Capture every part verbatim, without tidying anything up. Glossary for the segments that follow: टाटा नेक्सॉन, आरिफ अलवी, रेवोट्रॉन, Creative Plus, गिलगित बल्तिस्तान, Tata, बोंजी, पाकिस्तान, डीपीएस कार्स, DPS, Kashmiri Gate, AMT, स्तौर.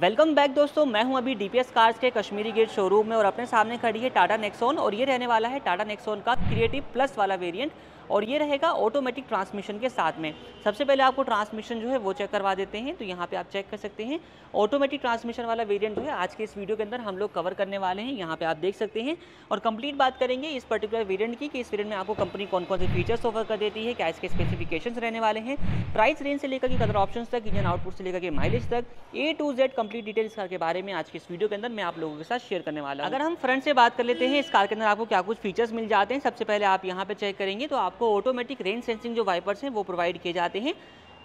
Welcome back दोस्तों, मैं हूं अभी डीपीएस कार्स के कश्मीरी गेट शोरूम में और अपने सामने खड़ी है टाटा नेक्सॉन और ये रहने वाला है टाटा नेक्सॉन का क्रिएटिव प्लस वाला वेरिएंट और ये रहेगा ऑटोमेटिक ट्रांसमिशन के साथ में। सबसे पहले आपको ट्रांसमिशन जो है वो चेक करवा देते हैं, तो यहाँ पे आप चेक कर सकते हैं ऑटोमेटिक ट्रांसमिशन वाला वेरिएंट जो है आज के इस वीडियो के अंदर हम लोग कवर करने वाले हैं। यहाँ पे आप देख सकते हैं और कंप्लीट बात करेंगे इस पर्टिकुलर वेरिएंट की कि इस वेरिएंट में आपको कंपनी कौन कौन से फीचर्स ऑफर कर देती है, क्या इसके स्पेसिफिकेशंस रहने वाले हैं, प्राइस रेंज से लेकर के कलर ऑप्शन तक, इंजन आउटपुट से लेकर के माइलेज तक, A to Z complete detail इस कार के बारे में आज के इस वीडियो के अंदर मैं आप लोगों के साथ शेयर करने वाला हूं। अगर हम फ्रंट से बात कर लेते हैं इस कार के अंदर आपको क्या कुछ फीचर्स मिल जाते हैं, सबसे पहले आप यहाँ पे चेक करेंगे तो आपको ऑटोमेटिक रेन सेंसिंग जो वाइपर्स हैं वो प्रोवाइड किए जाते हैं।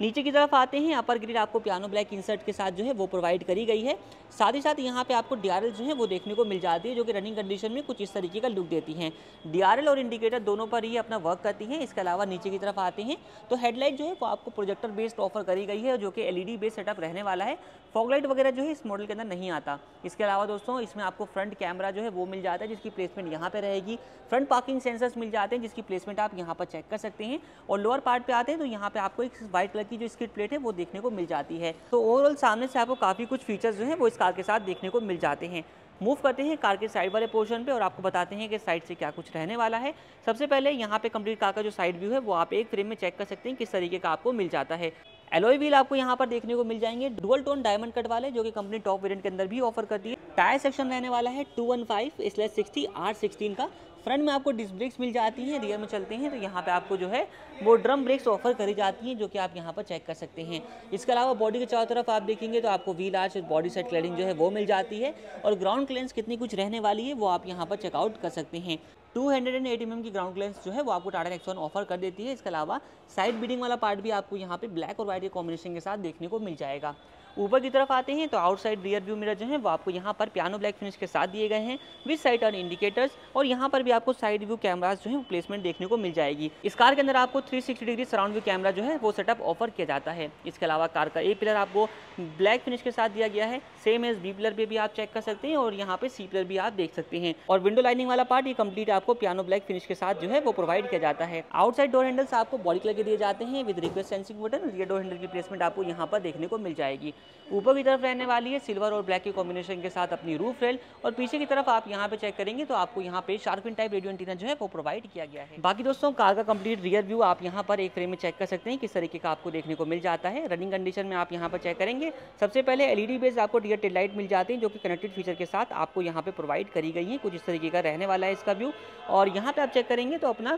नीचे की तरफ आते हैं, अपर ग्रिल आपको पियानो ब्लैक इंसर्ट के साथ जो है वो प्रोवाइड करी गई है। साथ ही साथ यहाँ पे आपको डीआरएल जो है वो देखने को मिल जाती है, जो कि रनिंग कंडीशन में कुछ इस तरीके का लुक देती हैं। डीआरएल और इंडिकेटर दोनों पर ही अपना वर्क करती हैं। इसके अलावा नीचे की तरफ आते हैं तो हेडलाइट जो है वो आपको प्रोजेक्टर बेस्ड ऑफर करी गई है, जो कि एलईडी बेस्ड सेटअप रहने वाला है। फॉगलाइट वगैरह जो है इस मॉडल के अंदर नहीं आता। इसके अलावा दोस्तों इसमें आपको फ्रंट कैमरा जो है वो मिल जाता है, जिसकी प्लेसमेंट यहाँ पर रहेगी। फ्रंट पार्किंग सेंसर्स मिल जाते हैं, जिसकी प्लेसमेंट आप यहाँ पर चेक कर सकते हैं। और लोअर पार्ट पर आते हैं तो यहाँ पर आपको एक वाइट कलर की जो स्किड प्लेट है वो देखने को मिल जाती है। तो ओवरऑल सामने से आपको काफी कुछ फीचर्स जो हैं वो इस कार के साथ देखने को मिल जाते हैं। मूव करते हैं कार के साइड वाले पोर्शन पे और आपको बताते हैं कि साइड से क्या कुछ रहने वाला है। सबसे पहले यहाँ पे कंप्लीट कार का जो साइड व्यू है वो आप एक फ्रेम में चेक कर सकते हैं किस तरीके का आपको मिल जाता है। एलॉय व्हील आपको यहाँ पर देखने को मिल जाएंगे डुअल टोन डायमंड कट वाले, जो कि कंपनी टॉप वेरिएंट के अंदर भी ऑफर करती है। टायर सेक्शन रहने वाला है two one five slash sixty R sixteen का। फ्रंट में आपको डिस्क ब्रेक्स मिल जाती हैं। रियर में चलते हैं तो यहाँ पे आपको जो है वो ड्रम ब्रेक्स ऑफर करी जाती हैं, जो कि आप यहाँ पर चेक कर सकते हैं। इसके अलावा बॉडी के चारों तरफ आप देखेंगे तो आपको व्हील आर्च और बॉडी साइड क्लैडिंग जो है वो मिल जाती है और ग्राउंड क्लियरेंस कितनी कुछ रहने वाली है वो आप यहाँ पर चेकआउट कर सकते हैं। Two hundred and eighty M M की ग्राउंड क्लियरेंस जो है वो आपको टाटा नेक्सॉन ऑफर कर देती है। इसके अलावा साइड बीडिंग वाला पार्ट भी आपको यहाँ पे ब्लैक और व्हाइट के कॉम्बिनेशन के साथ देखने को मिल जाएगा। ऊपर की तरफ आते हैं तो आउटसाइड रियर व्यू मिरर जो है वो आपको यहाँ पर पियानो ब्लैक फिनिश के साथ दिए गए हैं विद साइड टर्न इंडिकेटर्स और यहाँ पर भी आपको साइड व्यू कैमरास जो है प्लेसमेंट देखने को मिल जाएगी। इस कार के अंदर आपको three sixty degree surround view camera जो है वो सेटअप ऑफर किया जाता है। इसके अलावा कार का ए पिलर आपको ब्लैक फिनिश के साथ दिया गया है। सेम एज बी पिलर पे भी आप चेक कर सकते हैं और यहाँ पे सी पिलर भी आप देख सकते हैं और विंडो लाइनिंग वाला पार्ट ये कंप्लीट आपको पियानो ब्लैक फिनिश के साथ जो है वो प्रोवाइड किया जाता है। आउटसाइड डोर हैंडल्स आपको बॉडी कलर के दिए जाते हैं with request sensing button. Rear door handle की प्लेसमेंट आपको यहाँ पर देखने को मिल जाएगी। ऊपर की तरफ रहने वाली है सिल्वर और ब्लैक के कॉम्बिनेशन के साथ अपनी रूफ रेल और पीछे की तरफ आप यहाँ पे चेक करेंगे तो आपको यहाँ पे शार्पिन टाइप रेडियो एंटीना जो है वो प्रोवाइड किया गया है। बाकी दोस्तों कार का कंप्लीट रियर व्यू आप यहाँ पर एक फ्रेम में चेक कर सकते हैं किस तरीके का आपको देखने को मिल जाता है। रनिंग कंडीशन में आप यहाँ पर चेक करेंगे सबसे पहले एलईडी बेस्ड आपको रियर टेल लाइट मिल जाती है, जो कि कनेक्टेड फीचर के साथ आपको यहाँ पे प्रोवाइड करी गई है। कुछ इस तरीके का रहने वाला है इसका व्यू और यहाँ पे आप चेक करेंगे तो अपना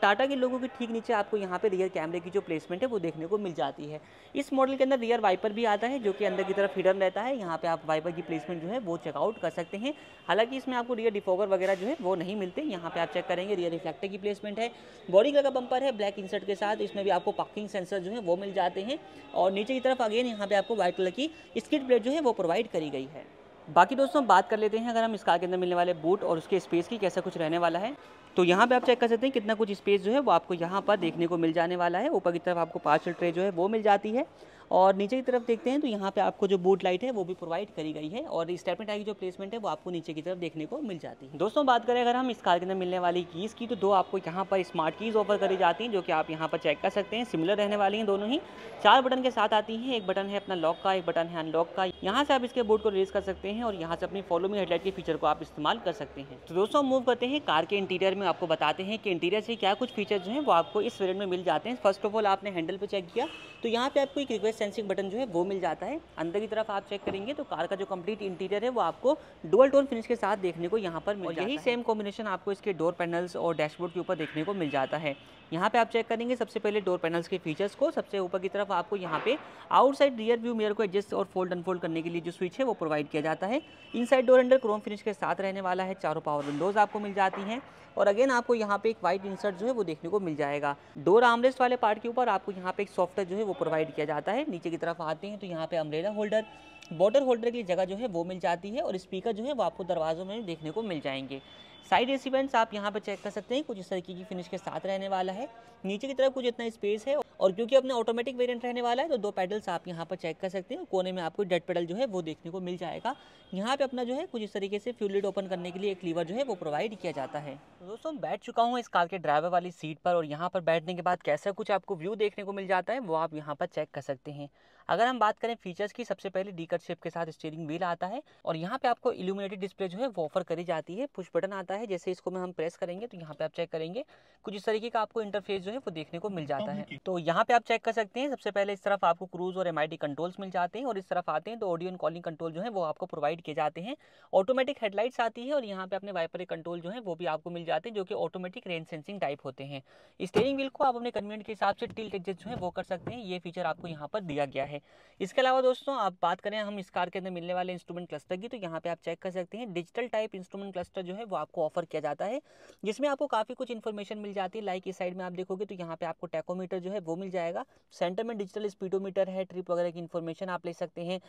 टाटा के लोगों के ठीक नीचे आपको यहाँ पे रियर कैमरे की जो प्लेसमेंट है वो देखने को मिल जाती है। इस मॉडल के अंदर रियर वाइपर भी आता है, जो कि अंदर की तरफ हिडन रहता है। यहाँ पे आप वाइपर की प्लेसमेंट जो है वो चेकआउट कर सकते हैं। हालांकि इसमें आपको रियर डिफॉगर वगैरह जो है वो नहीं मिलते। यहाँ पे आप चेक करेंगे रियर रिफ्लेक्टर की प्लेसमेंट है। बॉडी कलर का बम्पर है ब्लैक इंसर्ट के साथ। इसमें भी आपको पार्किंग सेंसर जो है वो मिल जाते हैं और नीचे की तरफ अगेन यहाँ पे आपको व्हाइट कलर की स्किड प्लेट जो है वो प्रोवाइड करी गई है। बाकी दोस्तों बात कर लेते हैं अगर हम इस कार के अंदर मिलने वाले बूट और उसके स्पेस की कैसा कुछ रहने वाला है, तो यहाँ पे आप चेक कर सकते हैं कितना कुछ स्पेस जो है वो आपको यहाँ पर देखने को मिल जाने वाला है। ऊपर की तरफ आपको पार्सल ट्रे जो है वो मिल जाती है और नीचे की तरफ देखते हैं तो यहाँ पे आपको जो बूट लाइट है वो भी प्रोवाइड करी गई है और स्टेपनी टाइप की जो प्लेसमेंट है वो आपको नीचे की तरफ देखने को मिल जाती है। दोस्तों बात करें अगर हम इस कार के अंदर मिलने वाली कीज़ की तो दो आपको यहाँ पर स्मार्ट कीज़ ऑफर करी जाती हैं, जो कि आप यहाँ पर चेक कर सकते हैं। सिमिलर रहने वाली हैं दोनों ही, चार बटन के साथ आती हैं। एक बटन है अपना लॉक का, एक बटन है अनलॉक का। यहाँ से आप इसके बूट को रिलीज कर सकते हैं और यहाँ से अपनी फॉलो मी हेडलाइट के फीचर को आप इस्तेमाल कर सकते हैं। तो दोस्तों मूव करते हैं कार के इंटीरियर में, आपको बताते हैं कि इंटीरियर से क्या कुछ फीचर जो है वो आपको इस वेरिएंट में मिल जाते हैं। फर्स्ट ऑफ ऑल आपने हैंडल पे चेक किया तो यहाँ पे आपको एक रिक्वेस्ट सेंसिंग बटन जो है वो मिल जाता है। अंदर की तरफ आप चेक करेंगे तो कार का जो कंप्लीट इंटीरियर है वो आपको डुअल टोन फिनिश के साथ देखने को यहाँ पर मिल जाता है। यही सेम कॉम्बिनेशन आपको इसके डोर पैनल्स और डैशबोर्ड के ऊपर देखने को मिल जाता है। यहाँ पे आप चेक करेंगे सबसे पहले डोर पैनल्स के फीचर्स को। सबसे ऊपर की तरफ आपको यहाँ पे आउटसाइड रियर व्यू मिरर को एडजस्ट और फोल्ड अनफोल्ड करने के लिए जो स्विच है वो प्रोवाइड किया जाता है। Inside door handle chrome finish के साथ रहने वाला है। चारों पावर विंडोज़ आपको मिल जाती हैं और अगेन आपको यहाँ पे एक वाइट इंसर्ट जो है वो देखने को मिल जाएगा। डोर आर्मरेस्ट वाले पार्ट के ऊपर आपको यहाँ पे एक सॉफ्टवेयर जो है वो प्रोवाइड किया जाता है। नीचे की तरफ आते हैं तो यहाँ पे अम्ब्रेला होल्डर, बॉटल होल्डर की जगह जो है वो मिल जाती है और स्पीकर जो है वो आपको दरवाज़ों में देखने को मिल जाएंगे। साइड एसी वेंट्स आप यहाँ पे चेक कर सकते हैं, कुछ इस तरीके की फिनिश के साथ रहने वाला है। नीचे की तरफ कुछ इतना स्पेस है और क्योंकि अपना ऑटोमेटिक वेरिएंट रहने वाला है तो दो पेडल्स आप यहाँ पर चेक कर सकते हैं। कोने में आपको डेड पेडल जो है वो देखने को मिल जाएगा। यहाँ पे अपना जो है कुछ इस तरीके से फ्यूल लिड ओपन करने के लिए एक लीवर जो है वो प्रोवाइड किया जाता है। दोस्तों बैठ चुका हूँ इस कार के ड्राइवर वाली सीट पर और यहाँ पर बैठने के बाद कैसा कुछ आपको व्यू देखने को मिल जाता है वो आप यहाँ पर चेक कर सकते हैं। अगर हम बात करें फीचर्स की, सबसे पहले डी कट शेप के साथ स्टीयरिंग व्हील आता है और यहाँ पे आपको इल्यूमिनेटेड डिस्प्ले जो है वो ऑफर करी जाती है। पुश बटन आता है, जैसे इसको में हम प्रेस करेंगे तो यहाँ पे आप चेक करेंगे कुछ इस तरीके का आपको इंटरफेस जो है वो देखने को मिल जाता है। तो यहाँ पे आप चेक कर सकते हैं, सबसे पहले इस तरफ आपको क्रूज और एम आई डी कंट्रोल्स मिल जाते हैं और इस तरफ आते हैं तो ऑडियो एंड कॉलिंग कंट्रोल जो है वो आपको प्रोवाइड किए जाते हैं। ऑटोमेटिक हेडलाइट्स आती है और यहाँ पे अपने वाइपर कंट्रोल जो है वो भी आपको मिल जाते हैं, जो कि ऑटोमेटिक रेन सेंसिंग टाइप होते हैं। स्टीयरिंग व्हील को आप अपने कन्वीनियंट के हिसाब से टिल्ट एडजस्ट जो है वो कर सकते हैं, ये फीचर आपको यहाँ पर दिया गया है। इसके अलावा दोस्तों आप बात करें हम इस कार के अंदर मिलने वाले इंस्ट्रूमेंट क्लस्टर की, तो यहाँ पे आप चेक कर सकते हैं डिजिटल टाइप इंस्ट्रूमेंट क्लस्टर जो है वो आपको ऑफर किया जाता है, जिसमें आपको काफ़ी कुछ इन्फॉर्मेशन मिल जाती है। लाइक इस साइड में आप देखोगे तो यहाँ पे आपको टैकोमीटर जो है वो मिल जाएगा, सेंटर में डिजिटल स्पीडोमीटर है, ट्रिप वगैरह की इन्फॉर्मेशन आप ले सकते हैं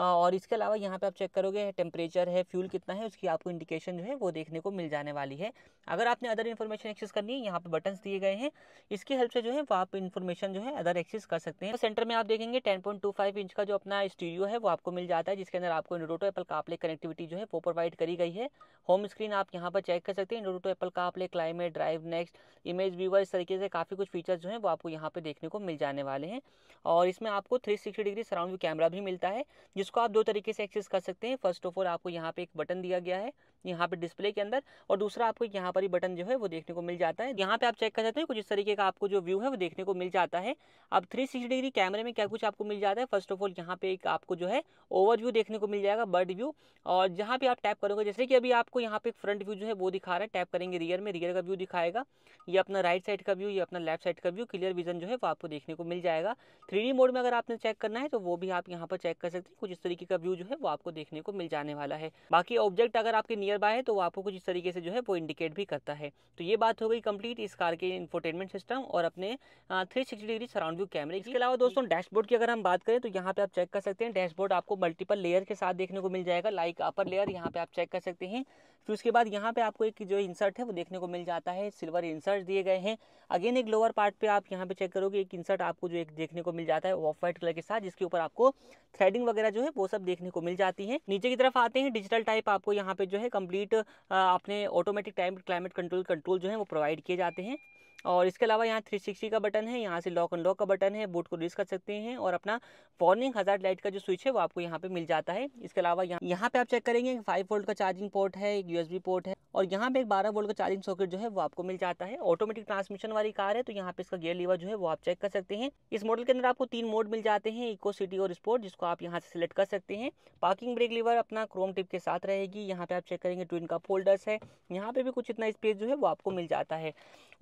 और इसके अलावा यहाँ पे आप चेक करोगे टेम्परेचर है, फ्यूल कितना है, उसकी आपको इंडिकेशन जो है वो देखने को मिल जाने वाली है। अगर आपने अदर इन्फॉर्मेशन एक्सेस करनी है, यहाँ पे बटन्स दिए गए हैं, इसकी हेल्प से जो है वो आप इन्फॉर्मेशन जो है अदर एक्सेस कर सकते हैं। तो सेंटर में आप देखेंगे ten point two five inch का जो अपना स्टीरियो है वो आपको मिल जाता है, जिसके अंदर आपको Android Auto Apple CarPlay connectivity जो है वो प्रोवाइड करी गई है। होम स्क्रीन आप यहाँ पर चेक कर सकते हैं, Android Auto Apple CarPlay, climate, drive next, image viewer, इस तरीके से काफ़ी कुछ फीचर्स जो है वो आपको यहाँ पर देखने को मिल जाने वाले हैं। और इसमें आपको three sixty degree surround view camera भी मिलता है, जिसको आप दो तरीके से एक्सेस कर सकते हैं। फर्स्ट ऑफ ऑल आपको यहाँ पे एक बटन दिया गया है यहाँ पे डिस्प्ले के अंदर और दूसरा आपको यहाँ पर ही बटन जो है वो देखने को मिल जाता है। यहाँ पे आप चेक कर सकते हैं कुछ इस तरीके का आपको जो व्यू है वो देखने को मिल जाता है। अब थ्री सिक्सटी डिग्री कैमरे में क्या कुछ आपको मिल जाता है, फर्स्ट ऑफ ऑल यहाँ पे एक आपको जो है ओवर व्यू देखने को मिल जाएगा, बर्ड व्यू, और जहाँ पे आप टैप करोगे जैसे कि अभी आपको यहाँ पे फ्रंट व्यू जो है वो दिखा रहा है, टैप करेंगे रियर में रियर का व्यू दिखाएगा, ये अपना राइट साइड का व्यू, ये अपना लेफ्ट साइड का व्यू, क्लियर विजन जो है वो आपको देखने को मिल जाएगा। थ्री डी मोड में अगर आपने चेक करना है तो वो भी आप यहाँ पर चेक कर सकते हैं, कुछ इस तरीके का व्यू जो है वो आपको देखने को मिल जाने वाला है। बाकी ऑब्जेक्ट अगर आपके नियर बाय है तो वो आपको कुछ इस तरीके से जो है वो इंडिकेट भी करता है। तो ये बात हो गई कंप्लीट इस कार के इंफोटेनमेंट सिस्टम और अपने three sixty degree surround view कैमरे। इसके अलावा दोस्तों डैशबोर्ड की अगर हम बात करें तो यहाँ पे आप चेक कर सकते हैं डैशबोर्ड आपको मल्टीपल लेयर के साथ देखने को मिल जाएगा, लाइक अपर लेयर यहाँ पे आप चेक कर सकते हैं। फिर उसके बाद यहाँ पे आपको एक जो इंसर्ट है वो देखने को मिल जाता है, सिल्वर इंसर्ट दिए गए हैं। अगेन एक लोअर पार्ट पे आप यहाँ पे चेक करोगे एक इंसर्ट आपको जो एक देखने को मिल जाता है ऑफ वाइट कलर के साथ, जिसके ऊपर आपको थ्रेडिंग वगैरह जो है वो सब देखने को मिल जाती है। नीचे की तरफ आते हैं, डिजिटल टाइप आपको यहाँ पे जो है कंप्लीट अपने automatic time climate control control जो है वो प्रोवाइड किए जाते हैं। और इसके अलावा यहाँ थ्री सिक्सटी का बटन है, यहाँ से लॉक अनलॉक का बटन है, बूट को रिलीज कर सकते हैं और अपना वार्निंग हजार्ड लाइट का जो स्विच है वो आपको यहाँ पे मिल जाता है। इसके अलावा यहाँ यहाँ पे आप चेक करेंगे फाइव वोल्ट का चार्जिंग पोर्ट है, एक यूएसबी पोर्ट है और यहाँ पे एक बारह वोल्ट का चार्जिंग सॉकेट जो है वो आपको मिल जाता है। ऑटोमेटिक ट्रांसमिशन वाली कार है तो यहाँ पे इसका गियर लीवर जो है वो आप चेक कर सकते हैं। इस मॉडल के अंदर आपको तीन मोड मिल जाते हैं, इको, सिटी और स्पोर्ट, जिसको आप यहाँ से सिलेक्ट कर सकते हैं। पार्किंग ब्रेक लीवर अपना क्रोम टिप के साथ रहेगी। यहाँ पे आप चेक करेंगे ट्विन का फोल्डर्स है, यहाँ पे भी कुछ इतना स्पेस जो है वो आपको मिल जाता है।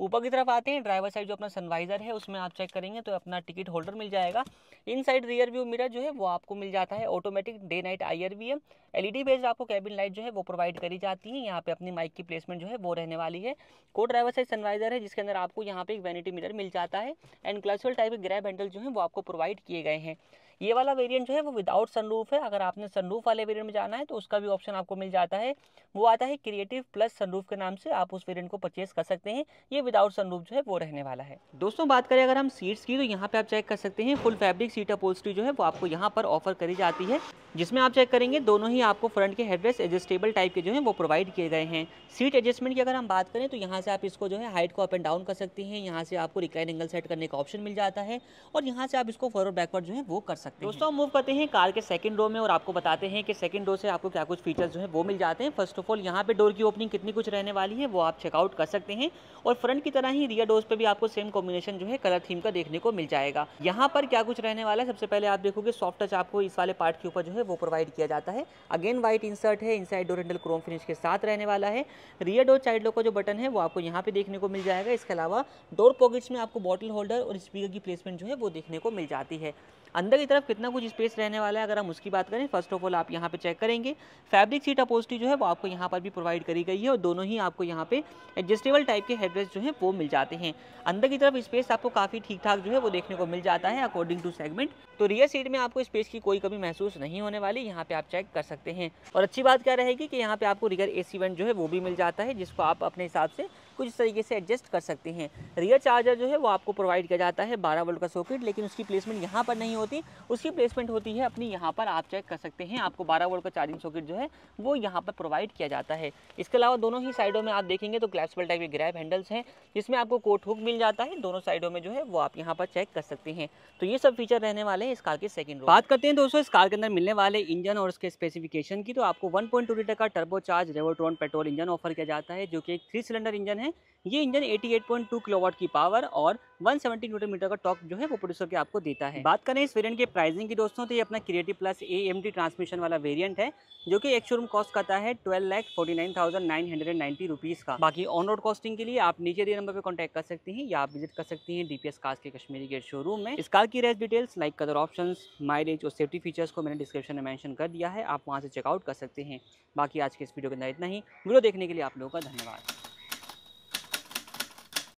ऊपर की तरफ आते हैं, ड्राइवर साइड जो अपना सनवाइजर है उसमें आप चेक करेंगे तो अपना टिकट होल्डर मिल जाएगा। इनसाइड रियर व्यू मिरर जो है वो आपको मिल जाता है, automatic day night IRVM, LED based आपको कैबिन लाइट जो है वो प्रोवाइड करी जाती है। यहाँ पे अपनी माइक की प्लेसमेंट जो है वो रहने वाली है। को ड्राइवर साइड सनवाइजर है, जिसके अंदर आपको यहाँ पे एक वैनिटी मिरर मिल जाता है एंड क्लचल टाइप के ग्रैब हैंडल जो है वो आपको प्रोवाइड किए गए हैं। ये वाला वेरिएंट जो है वो विदाउट सनरूफ है, अगर आपने सनरूफ वाले वेरिएंट में जाना है तो उसका भी ऑप्शन आपको मिल जाता है, वो आता है क्रिएटिव प्लस सनरूफ के नाम से, आप उस वेरिएंट को परचेस कर सकते हैं। ये विदाउट सनरूफ जो है वो रहने वाला है। दोस्तों बात करें अगर हम सीट्स की तो यहाँ पे आप चेक कर सकते हैं फुल फैब्रिक सीट अपहोल्स्ट्री जो है वो आपको यहाँ पर ऑफर करी जाती है, जिसमें आप चेक करेंगे दोनों ही आपको फ्रंट के हेडरेस्ट एडजस्टेबल टाइप के जो है वो प्रोवाइड किए गए हैं। सीट एडजस्टमेंट की अगर हम बात करें तो यहाँ से आप इसको जो है हाइट को अप एंड डाउन कर सकते हैं, यहाँ से आपको रिक्लाइन एंगल सेट करने का ऑप्शन मिल जाता है और यहाँ से आप इसको फॉरवर्ड बैकवर्ड जो है वो कर सकते हैं। दोस्तों मूव करते हैं कार के सेकंड रो में और आपको बताते हैं कि सेकंड रो से आपको क्या कुछ फीचर्स जो है वो मिल जाते हैं। फर्स्ट ऑफ ऑल यहाँ पे डोर की ओपनिंग कितनी कुछ रहने वाली है वो आप चेकआउट कर सकते हैं और फ्रंट की तरह ही रियर डोर्स पे भी आपको सेम कॉम्बिनेशन जो है कलर थीम का देखने को मिल जाएगा। यहाँ पर क्या कुछ रहने वाला है, सबसे पहले आप देखोगे सॉफ्ट टच आपको इस वाले पार्ट के ऊपर जो है वो प्रोवाइड किया जाता है। अगेन व्हाइट इंसर्ट है, inside door handle chrome finish के साथ रहने वाला है। रियर डोर साइड लॉक का जो बटन है वो आपको यहाँ पे देखने को मिल जाएगा। इसके अलावा डोर पॉकेट्स में आपको बॉटल होल्डर और स्पीकर की प्लेसमेंट जो है वो देखने को मिल जाती है। अंदर की तरफ कितना कुछ स्पेस रहने वाला है अगर हम उसकी बात करें, फर्स्ट ऑफ ऑल आप यहाँ पे चेक करेंगे फैब्रिक सीट अपहोल्स्ट्री जो है वो आपको यहाँ पर भी प्रोवाइड करी गई है और दोनों ही आपको यहाँ पे एडजस्टेबल टाइप के हेडरेस्ट जो है वो मिल जाते हैं। अंदर की तरफ स्पेस आपको काफ़ी ठीक ठाक जो है वो देखने को मिल जाता है अकॉर्डिंग टू सेगमेंट, तो रियर सीट में आपको स्पेस की कोई कमी महसूस नहीं होने वाली, यहाँ पे आप चेक कर सकते हैं। और अच्छी बात क्या रहेगी कि यहाँ पे आपको रियर एसी वेंट जो है वो भी मिल जाता है, जिसको आप अपने हिसाब से कुछ इस तरीके से एडजस्ट कर सकते हैं। रियर चार्जर जो है वो आपको प्रोवाइड किया जाता है बारह वोल्ट का सॉकेट, लेकिन उसकी प्लेसमेंट यहाँ पर नहीं होती, उसकी प्लेसमेंट होती है अपनी यहाँ पर, आप चेक कर सकते हैं। आपको बारह वोल्ट का चार्जिंग सॉकेट जो है वो यहाँ पर प्रोवाइड किया जाता है। इसके अलावा दोनों ही साइडों में आप देखेंगे तो क्लैप्सिबल टाइप के ग्रैब हैंडल्स हैं, जिसमें आपको कोट हुक मिल जाता है दोनों साइडों में, जो है वो आप यहाँ पर चेक कर सकते हैं। तो ये सब फीचर रहने वाले हैं इस कार के सेकंड रो। बात करते हैं दोस्तों इस कार के अंदर मिलने वाले इंजन और उसके स्पेसिफिकेशन की, तो आपको वन पॉइंट टू लीटर का turbocharge रेवोट्रॉन petrol engine offer किया जाता है, जो कि एक थ्री सिलेंडर इंजन है। ये इंजन अट्ठासी पॉइंट टू किलोवाट की पावर और एक सौ सत्तर न्यूटन मीटर का टॉर्क जो है वो प्रोड्यूसर के आपको देता है। बात करें इस वेरिएंट के प्राइसिंग की दोस्तों, तो ये अपना creative plus A M T transmission वाला वेरिएंट है, जो कि एक शोरूम कॉस्ट करता है twelve lakh forty nine thousand nine hundred ninety rupees का। बाकी ऑन रोड कॉस्टिंग के लिए आप नीचे दिए नंबर पर कॉन्टैक्ट कर सकते हैं या आप विजिट कर सकते हैं डी पी एस कार्स के कश्मीरी गेट शोरूम में। इस कार की rest details, like colour options, mileage और सेफ्टी फीचर्स को मैंने डिस्क्रिप्शन में मेंशन कर दिया है, आप वहाँ से चेकआउट कर सकते हैं। बाकी आज के इस वीडियो के अंदर इतना ही। वीडियो देखने के लिए आप लोगों का धन्यवाद।